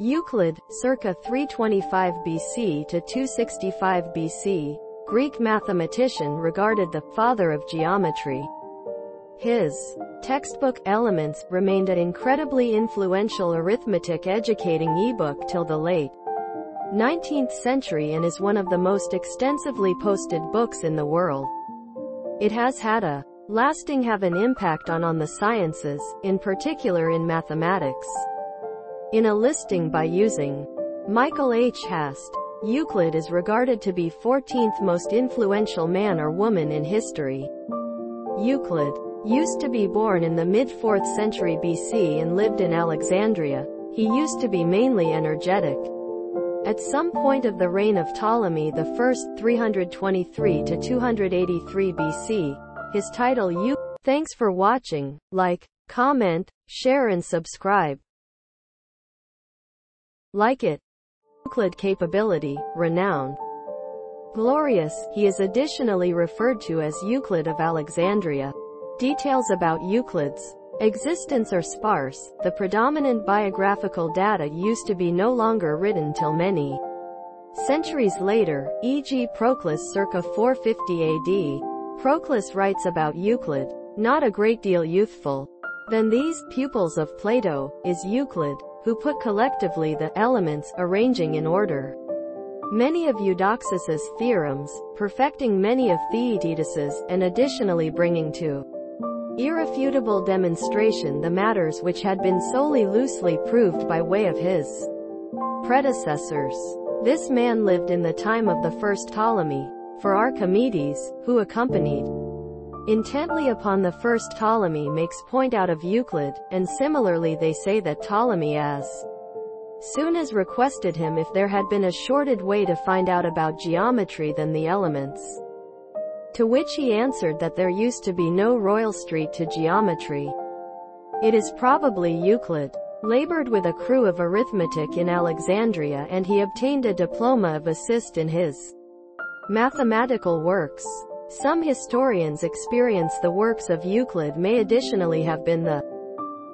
Euclid, circa 325 BC to 265 BC, Greek mathematician regarded the father of geometry. His textbook, Elements, remained an incredibly influential arithmetic educating ebook till the late 19th century and is one of the most extensively posted books in the world. It has had a lasting impact on the sciences, in particular in mathematics. In a listing by using Michael H. Hast, Euclid is regarded to be 14th most influential man or woman in history. Euclid used to be born in the mid-4th century BC and lived in Alexandria. He used to be mainly energetic. At some point of the reign of Ptolemy I, 323 to 283 BC, his title Euclid. Thanks for watching. Like, comment, share and subscribe. Like it. Euclid capability, renowned. Glorious, he is additionally referred to as Euclid of Alexandria. Details about Euclid's existence are sparse. The predominant biographical data used to be no longer written till many centuries later, e.g. Proclus circa 450 AD. Proclus writes about Euclid, not a great deal youthful than these pupils of Plato, is Euclid, who put collectively the elements, arranging in order many of Eudoxus's theorems, perfecting many of Theaetetus's, and additionally bringing to irrefutable demonstration the matters which had been solely loosely proved by way of his predecessors. This man lived in the time of the first Ptolemy, for Archimedes, who accompanied intently upon the first Ptolemy, makes point out of Euclid, and similarly they say that Ptolemy as soon as requested him if there had been a shorted way to find out about geometry than the elements. To which he answered that there used to be no royal street to geometry. It is probably Euclid labored with a crew of arithmetic in Alexandria, and he obtained a diploma of assist in his mathematical works. Some historians experience the works of Euclid may additionally have been the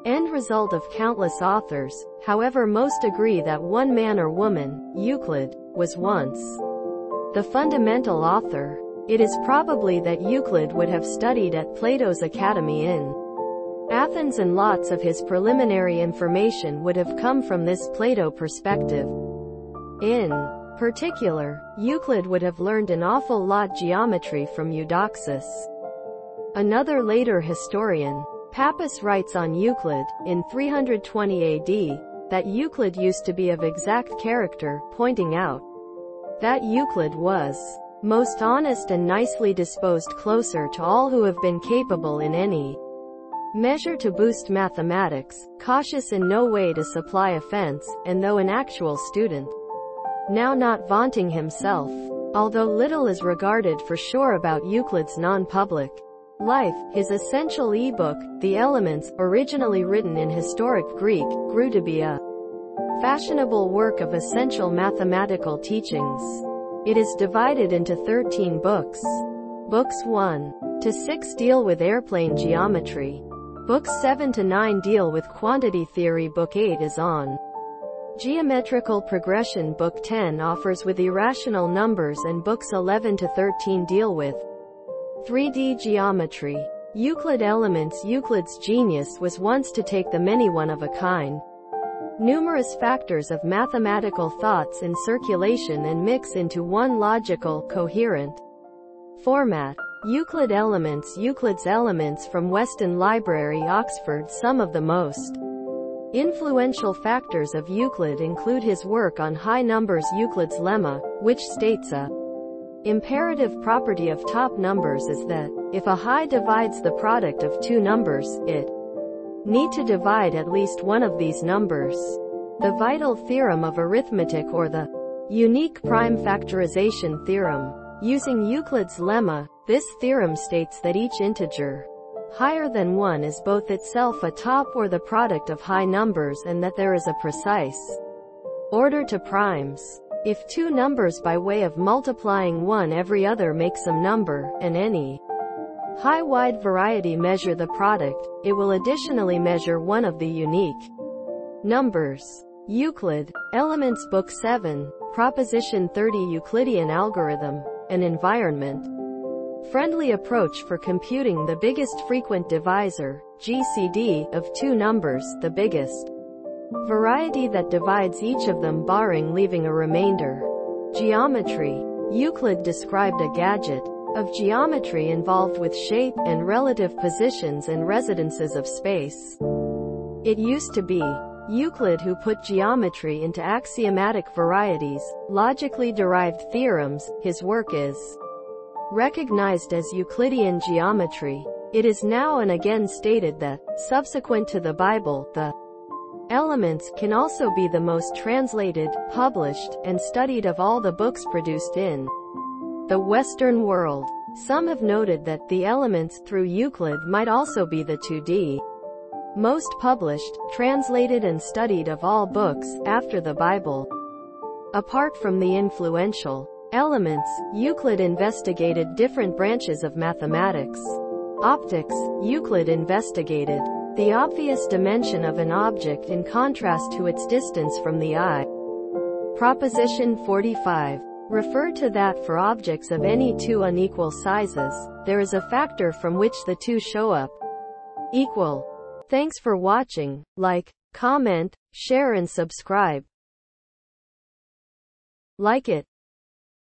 end result of countless authors. However, most agree that one man or woman, Euclid, was once the fundamental author. It is probably that Euclid would have studied at Plato's academy in Athens, and lots of his preliminary information would have come from this Plato perspective. In particular, Euclid would have learned an awful lot geometry from Eudoxus. Another later historian, Pappus, writes on Euclid, in 320 AD, that Euclid used to be of exact character, pointing out that Euclid was most honest and nicely disposed, closer to all who have been capable in any measure to boost mathematics, cautious in no way to supply offense, and though an actual student, now not vaunting himself. Although little is regarded for sure about Euclid's non-public life, his essential ebook, The Elements, originally written in historic Greek, grew to be a fashionable work of essential mathematical teachings. It is divided into 13 books. Books 1 to 6 deal with airplane geometry. Books 7 to 9 deal with quantity theory. Book 8 is on geometrical progression. Book 10 offers with irrational numbers, and books 11 to 13 deal with 3D geometry. Euclid Elements. Euclid's genius was once to take the many one-of-a-kind numerous factors of mathematical thoughts in circulation and mix into one logical, coherent format. Euclid Elements. Euclid's Elements from Weston Library, Oxford. Some of the most influential factors of Euclid include his work on high numbers, Euclid's lemma, which states a imperative property of top numbers is that if a high divides the product of two numbers, it need to divide at least one of these numbers. The vital theorem of arithmetic, or the unique prime factorization theorem. Using Euclid's lemma, this theorem states that each integer higher than 1 is both itself a top or the product of high numbers, and that there is a precise order to primes. If two numbers by way of multiplying one every other make some number, and any high wide variety measure the product, it will additionally measure one of the unique numbers. Euclid, Elements Book 7, Proposition 30 Euclidean Algorithm, an Environment. Friendly approach for computing the biggest frequent divisor, GCD, of two numbers, the biggest variety that divides each of them barring leaving a remainder. Geometry. Euclid described a gadget of geometry involved with shape and relative positions and residences of space. It used to be Euclid who put geometry into axiomatic varieties, logically derived theorems. His work is recognized as Euclidean geometry. It is now and again stated that, subsequent to the Bible, the Elements can also be the most translated, published, and studied of all the books produced in the Western world. Some have noted that the Elements through Euclid might also be the 2D most published, translated and studied of all books, after the Bible. Apart from the influential Elements, Euclid investigated different branches of mathematics. Optics. Euclid investigated the obvious dimension of an object in contrast to its distance from the eye. Proposition 45. Refer to that for objects of any two unequal sizes, there is a factor from which the two show up equal. Thanks for watching. Like, comment, share and subscribe. Like it.